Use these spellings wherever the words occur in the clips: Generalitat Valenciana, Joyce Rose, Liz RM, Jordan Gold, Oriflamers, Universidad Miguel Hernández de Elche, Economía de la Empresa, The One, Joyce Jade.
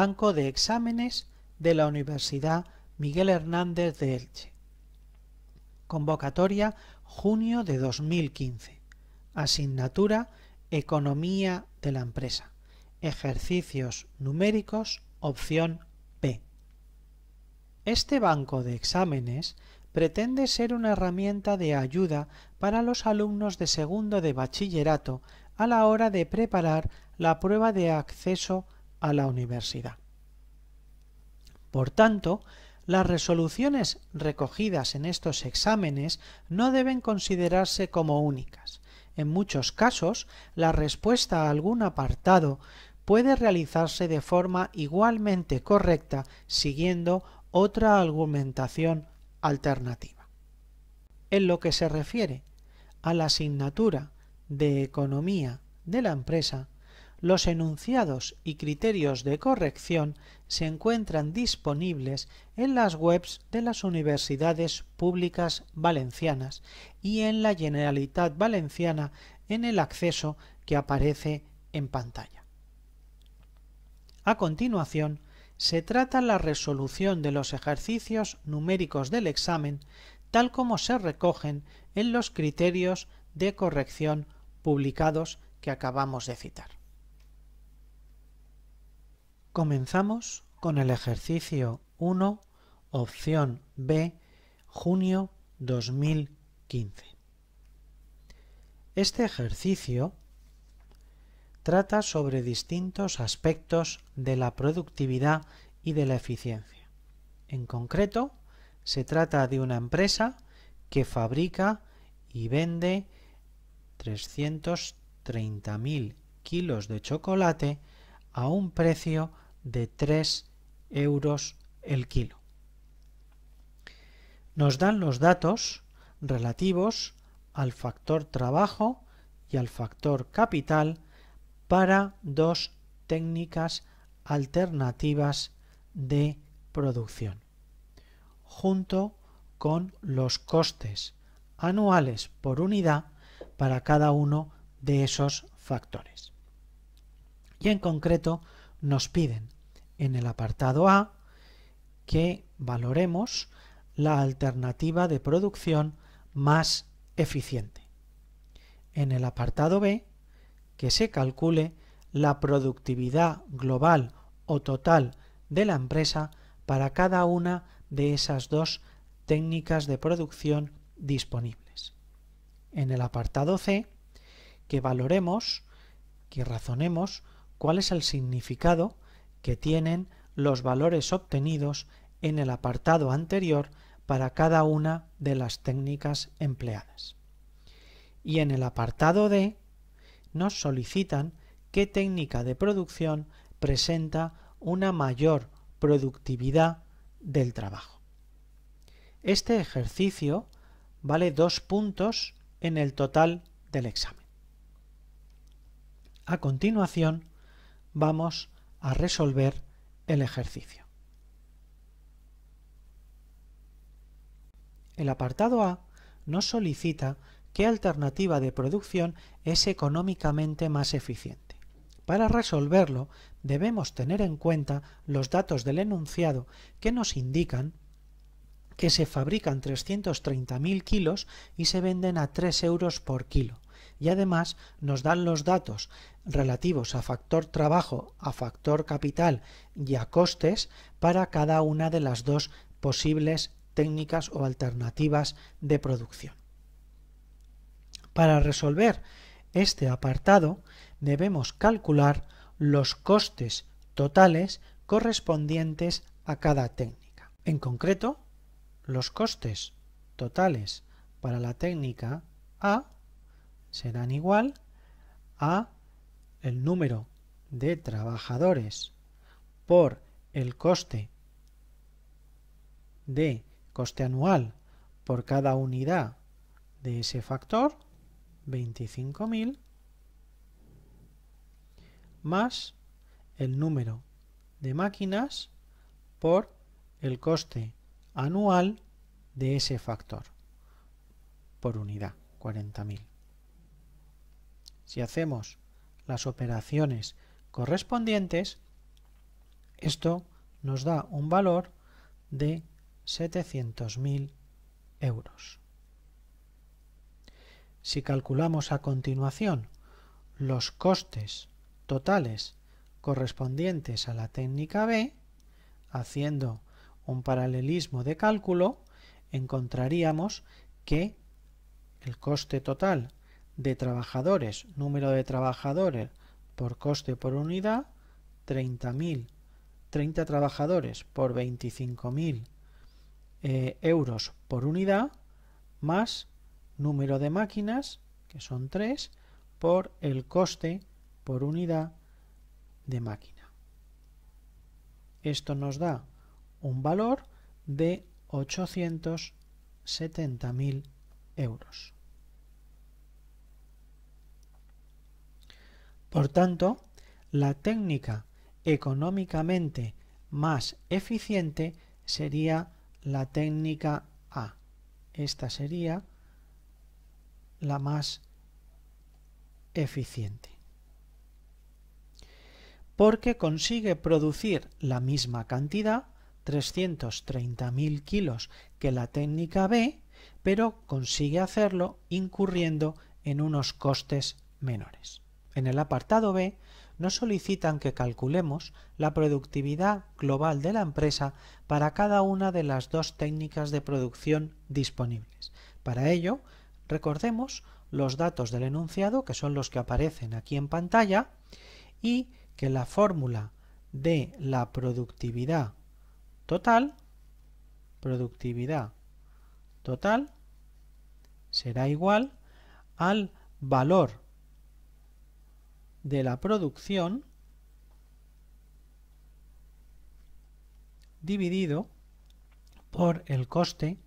Banco de Exámenes de la Universidad Miguel Hernández de Elche. Convocatoria junio de 2015. Asignatura Economía de la Empresa. Ejercicios numéricos, opción P. Este banco de exámenes pretende ser una herramienta de ayuda para los alumnos de segundo de bachillerato a la hora de preparar la prueba de acceso a la universidad. Por tanto, las resoluciones recogidas en estos exámenes no deben considerarse como únicas. En muchos casos, la respuesta a algún apartado puede realizarse de forma igualmente correcta siguiendo otra argumentación alternativa. En lo que se refiere a la asignatura de Economía de la Empresa, los enunciados y criterios de corrección se encuentran disponibles en las webs de las universidades públicas valencianas y en la Generalitat Valenciana en el acceso que aparece en pantalla. A continuación, se trata la resolución de los ejercicios numéricos del examen, tal como se recogen en los criterios de corrección publicados que acabamos de citar. Comenzamos con el ejercicio 1, opción B, junio 2015. Este ejercicio trata sobre distintos aspectos de la productividad y de la eficiencia. En concreto, se trata de una empresa que fabrica y vende 330.000 kilos de chocolate a un precio de 3 € el kilo. Nos dan los datos relativos al factor trabajo y al factor capital para dos técnicas alternativas de producción, junto con los costes anuales por unidad para cada uno de esos factores. Y en concreto nos piden en el apartado A que valoremos la alternativa de producción más eficiente. En el apartado B que se calcule la productividad global o total de la empresa para cada una de esas dos técnicas de producción disponibles. En el apartado C que valoremos, que razonemos cuál es el significado que tienen los valores obtenidos en el apartado anterior para cada una de las técnicas empleadas. Y en el apartado D nos solicitan qué técnica de producción presenta una mayor productividad del trabajo. Este ejercicio vale 2 puntos en el total del examen. A continuación, vamos a resolver el ejercicio. El apartado A nos solicita qué alternativa de producción es económicamente más eficiente. Para resolverlo debemos tener en cuenta los datos del enunciado que nos indican que se fabrican 330.000 kilos y se venden a 3 € por kilo. Y además nos dan los datos relativos a factor trabajo, a factor capital y a costes para cada una de las dos posibles técnicas o alternativas de producción. Para resolver este apartado debemos calcular los costes totales correspondientes a cada técnica. En concreto, los costes totales para la técnica A serán igual a el número de trabajadores por el coste anual por cada unidad de ese factor, 25.000, más el número de máquinas por el coste anual de ese factor por unidad, 40.000. Si hacemos las operaciones correspondientes, Esto nos da un valor de 700.000 euros. Si calculamos a continuación los costes totales correspondientes a la técnica B, haciendo un paralelismo de cálculo, encontraríamos que el coste total de trabajadores, número de trabajadores por coste por unidad, 30 trabajadores por 25.000 euros por unidad, más número de máquinas, que son 3, por el coste por unidad de máquina. Esto nos da un valor de 870.000 euros. Por tanto, la técnica económicamente más eficiente sería la técnica A. Esta sería la más eficiente, porque consigue producir la misma cantidad, 330.000 kilos, que la técnica B, pero consigue hacerlo incurriendo en unos costes menores. En el apartado B nos solicitan que calculemos la productividad global de la empresa para cada una de las dos técnicas de producción disponibles. Para ello, recordemos los datos del enunciado, que son los que aparecen aquí en pantalla, y que la fórmula de la productividad total, será igual al valor de la producción dividido por el coste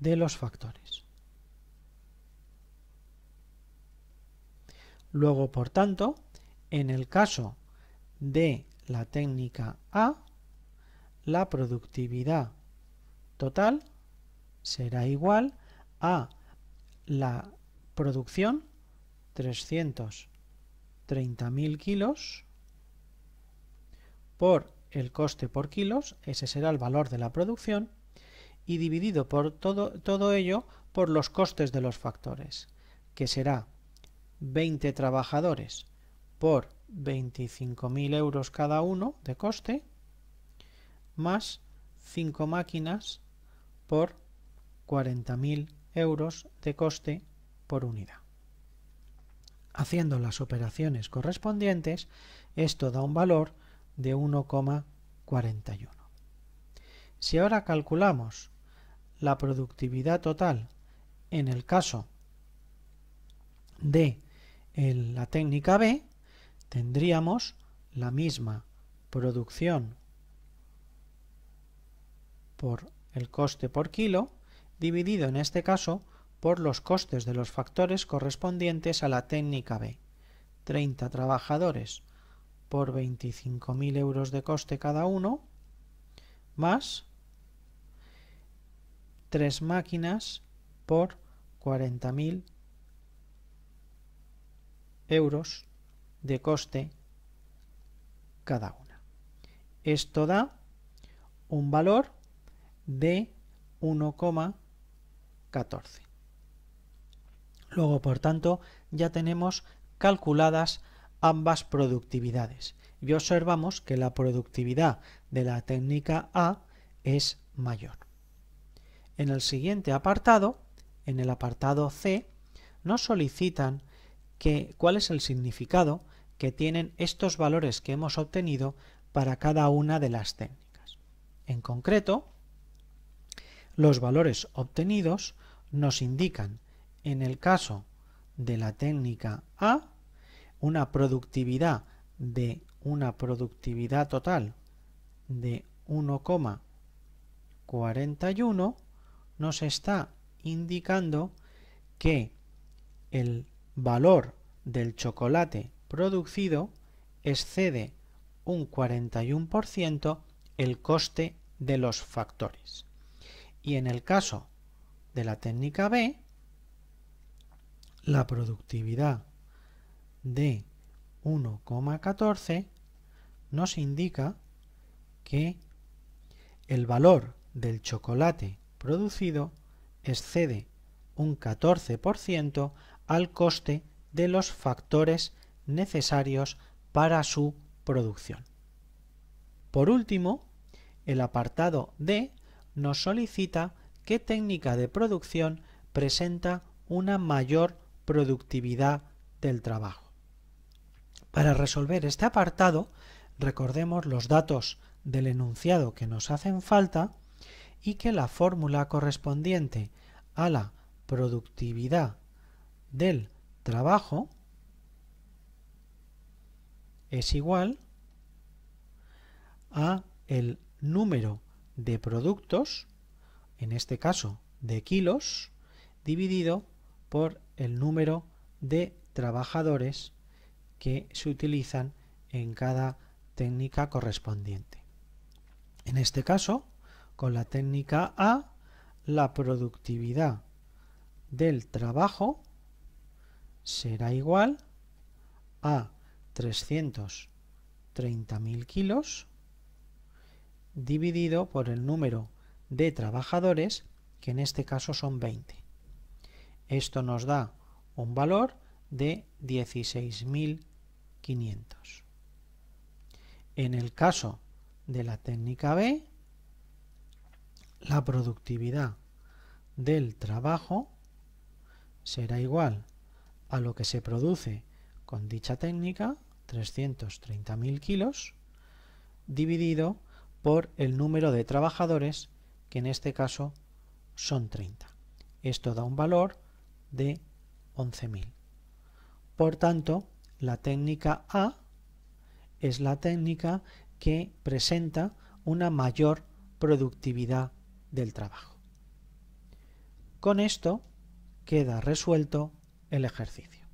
de los factores. Luego, por tanto, en el caso de la técnica A, la productividad total será igual a la producción, 330.000 kilos, por el coste por kilos, ese será el valor de la producción, y dividido por todo ello por los costes de los factores, que será 20 trabajadores por 25.000 euros cada uno de coste, más 5 máquinas por 40.000 euros de coste por unidad. Haciendo las operaciones correspondientes, esto da un valor de 1,41. Si ahora calculamos la productividad total en el caso de la técnica B, tendríamos la misma producción por el coste por kilo, dividido en este caso por los costes de los factores correspondientes a la técnica B. 30 trabajadores por 25.000 euros de coste cada uno, más 3 máquinas por 40.000 euros de coste cada una. Esto da un valor de 1,14. Luego, por tanto, ya tenemos calculadas ambas productividades y observamos que la productividad de la técnica A es mayor. En el siguiente apartado, en el apartado C, nos solicitan cuál es el significado que tienen estos valores que hemos obtenido para cada una de las técnicas. En concreto, los valores obtenidos nos indican, en el caso de la técnica A, una productividad total de 1,41, nos está indicando que el valor del chocolate producido excede un 41% el coste de los factores. Y en el caso de la técnica B, la productividad de 1,14 nos indica que el valor del chocolate producido excede un 14% al coste de los factores necesarios para su producción. Por último, el apartado D nos solicita qué técnica de producción presenta una mayor productividad del trabajo. Para resolver este apartado, recordemos los datos del enunciado que nos hacen falta y que la fórmula correspondiente a la productividad del trabajo es igual a el número de productos, en este caso de kilos, dividido por el número de trabajadores que se utilizan en cada técnica correspondiente. En este caso, con la técnica A, la productividad del trabajo será igual a 330.000 kilos dividido por el número de trabajadores, que en este caso son 20. Esto nos da un valor de 16.500. En el caso de la técnica B, la productividad del trabajo será igual a lo que se produce con dicha técnica, 330.000 kilos, dividido por el número de trabajadores, que en este caso son 30. Esto da un valor de 11.000. Por tanto, la técnica A es la técnica que presenta una mayor productividad del trabajo. Con esto queda resuelto el ejercicio.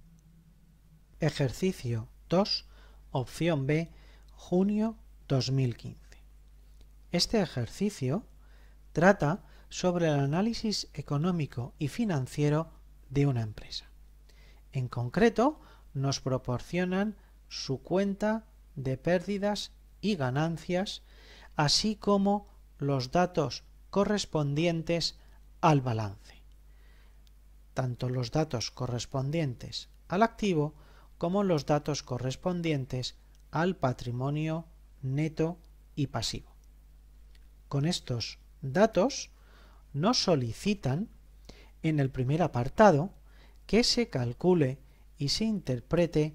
Ejercicio 2, opción B, junio 2015. Este ejercicio trata sobre el análisis económico y financiero de una empresa. En concreto, nos proporcionan su cuenta de pérdidas y ganancias, así como los datos correspondientes al balance, tanto los datos correspondientes al activo como los datos correspondientes al patrimonio neto y pasivo. Con estos datos nos solicitan en el primer apartado que se calcule y se interprete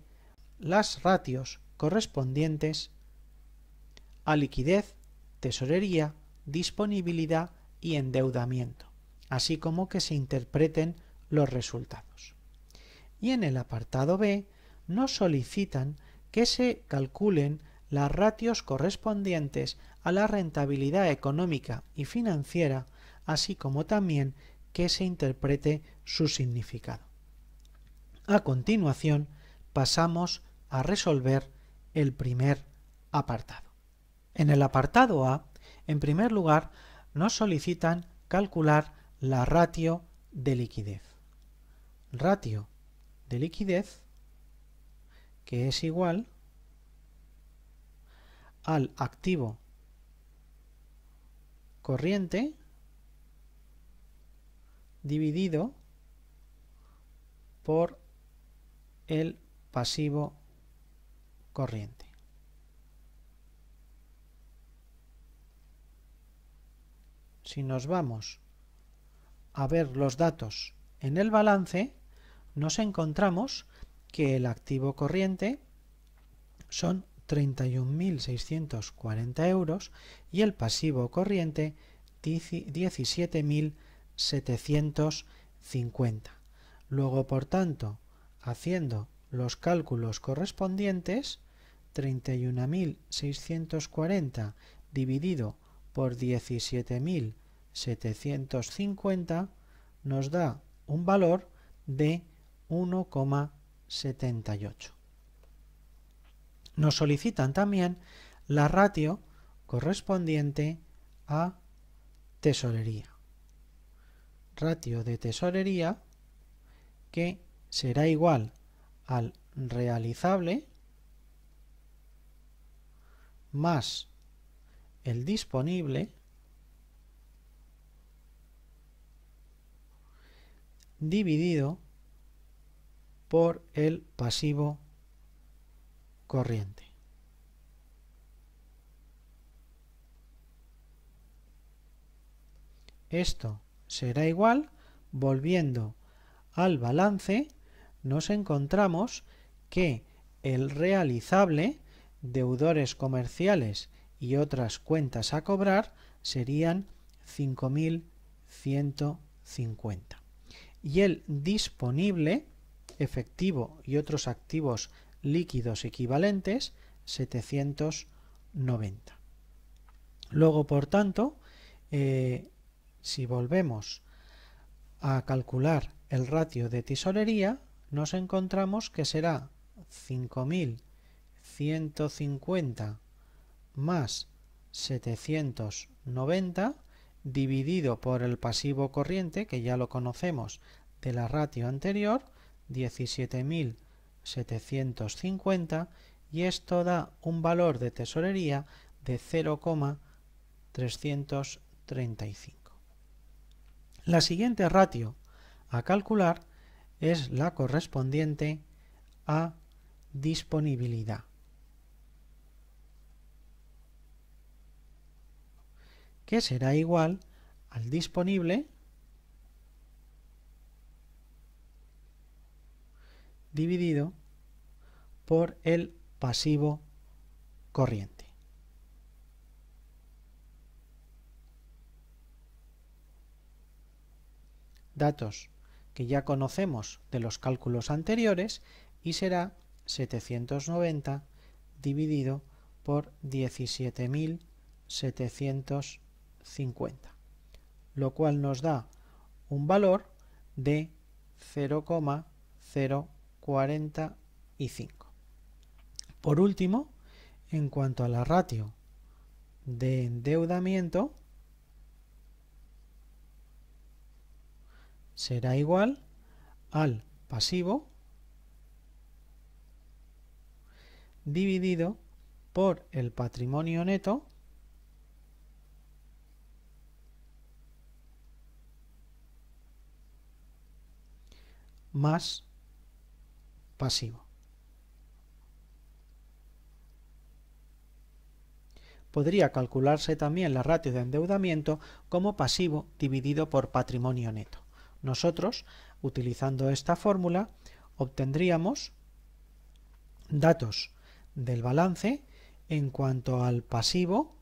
las ratios correspondientes a liquidez, tesorería, disponibilidad y endeudamiento, así como que se interpreten los resultados. Y en el apartado B nos solicitan que se calculen las ratios correspondientes a la rentabilidad económica y financiera, así como también que se interprete su significado. A continuación, pasamos a resolver el primer apartado. En el apartado A, en primer lugar, nos solicitan calcular la ratio de liquidez. Ratio de liquidez que es igual al activo corriente dividido por el pasivo corriente. Si nos vamos a ver los datos en el balance, nos encontramos que el activo corriente son 31.640 euros y el pasivo corriente 17.750. Luego, por tanto, haciendo los cálculos correspondientes, 31.640 dividido por 17.750 nos da un valor de 1,78. Nos solicitan también la ratio correspondiente a tesorería. Ratio de tesorería que será igual al realizable más el disponible dividido por el pasivo corriente. Esto será igual, volviendo al balance, nos encontramos que el realizable, deudores comerciales y otras cuentas a cobrar, serían 5.150. Y el disponible, efectivo y otros activos líquidos equivalentes, 790. Luego, por tanto, si volvemos a calcular el ratio de tesorería, nos encontramos que será 5.150 más 790 dividido por el pasivo corriente, que ya lo conocemos de la ratio anterior, 17.750, y esto da un valor de tesorería de 0,335. La siguiente ratio a calcular es la correspondiente a disponibilidad. Que será igual al disponible dividido por el pasivo corriente. Datos que ya conocemos de los cálculos anteriores, y será 790 dividido por 17.750, lo cual nos da un valor de 0,045. Por último, en cuanto a la ratio de endeudamiento, será igual al pasivo dividido por el patrimonio neto más pasivo. Podría calcularse también la ratio de endeudamiento como pasivo dividido por patrimonio neto. Nosotros, utilizando esta fórmula, obtendríamos datos del balance en cuanto al pasivo,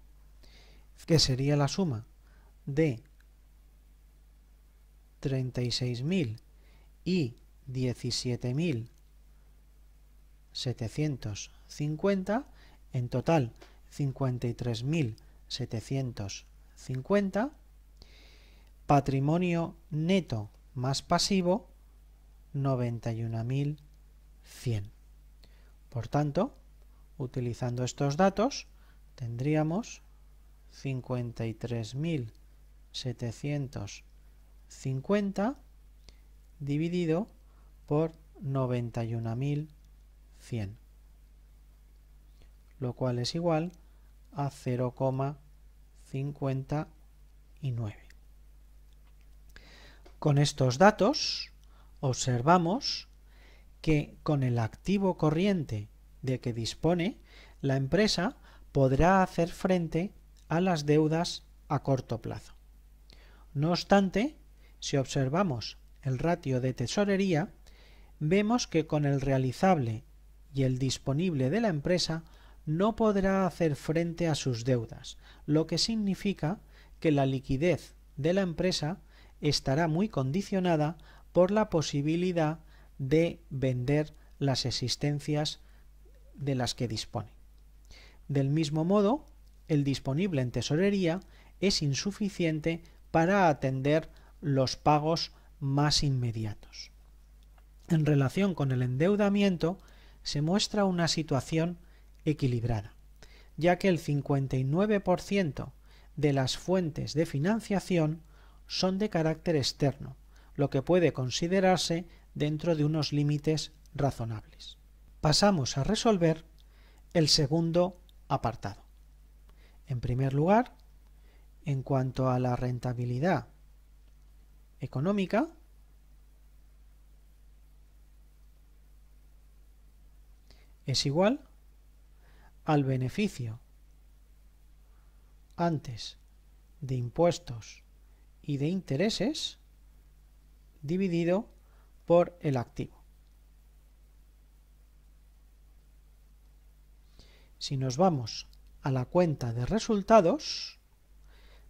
que sería la suma de 36.000 y 17.750, en total 53.750, patrimonio neto más pasivo 91.100. Por tanto, utilizando estos datos, tendríamos 53.750 dividido por 91.100, lo cual es igual a 0,59. Con estos datos observamos que con el activo corriente de que dispone, la empresa podrá hacer frente a las deudas a corto plazo. No obstante, si observamos el ratio de tesorería, vemos que con el realizable y el disponible de la empresa no podrá hacer frente a sus deudas, lo que significa que la liquidez de la empresa estará muy condicionada por la posibilidad de vender las existencias de las que dispone. Del mismo modo, el disponible en tesorería es insuficiente para atender los pagos más inmediatos. En relación con el endeudamiento, se muestra una situación equilibrada, ya que el 59% de las fuentes de financiación son de carácter externo, lo que puede considerarse dentro de unos límites razonables. Pasamos a resolver el segundo apartado. En primer lugar, en cuanto a la rentabilidad económica, es igual al beneficio antes de impuestos y de intereses dividido por el activo. Si nos vamos a la cuenta de resultados,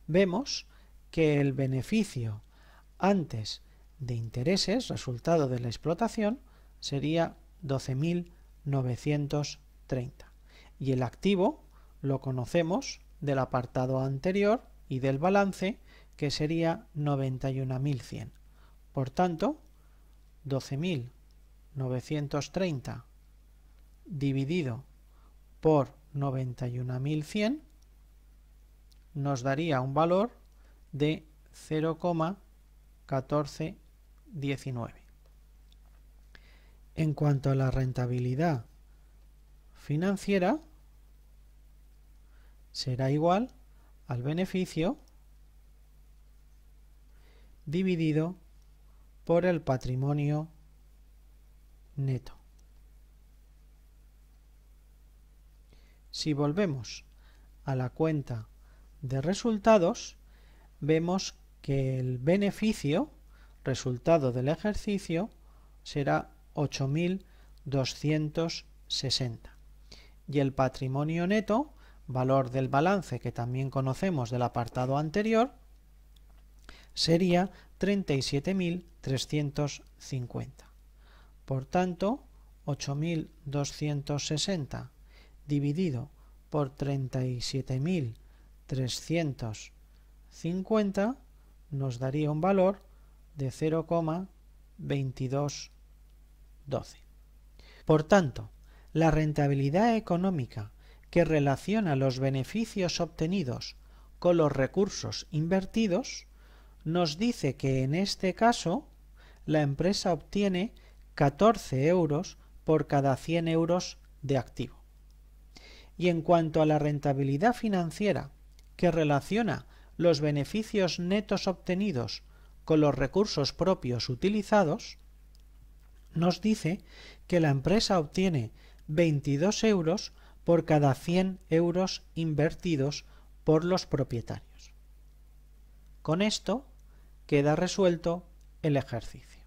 vemos que el beneficio antes de intereses, resultado de la explotación, sería 12.930. Y el activo lo conocemos del apartado anterior y del balance, que sería 91.100. Por tanto, 12.930 dividido por 91.100 nos daría un valor de 0,1419. En cuanto a la rentabilidad financiera, será igual al beneficio dividido por el patrimonio neto. Si volvemos a la cuenta de resultados, vemos que el beneficio, resultado del ejercicio, será 8.260. Y el patrimonio neto, valor del balance que también conocemos del apartado anterior, sería 37.350. Por tanto, 8.260 dividido por 37.350 nos daría un valor de 0,2212. Por tanto, la rentabilidad económica que relaciona los beneficios obtenidos con los recursos invertidos nos dice que en este caso la empresa obtiene 14 euros por cada 100 euros de activo. Y en cuanto a la rentabilidad financiera que relaciona los beneficios netos obtenidos con los recursos propios utilizados, nos dice que la empresa obtiene 22 euros por cada 100 euros invertidos por los propietarios. Con esto queda resuelto el ejercicio.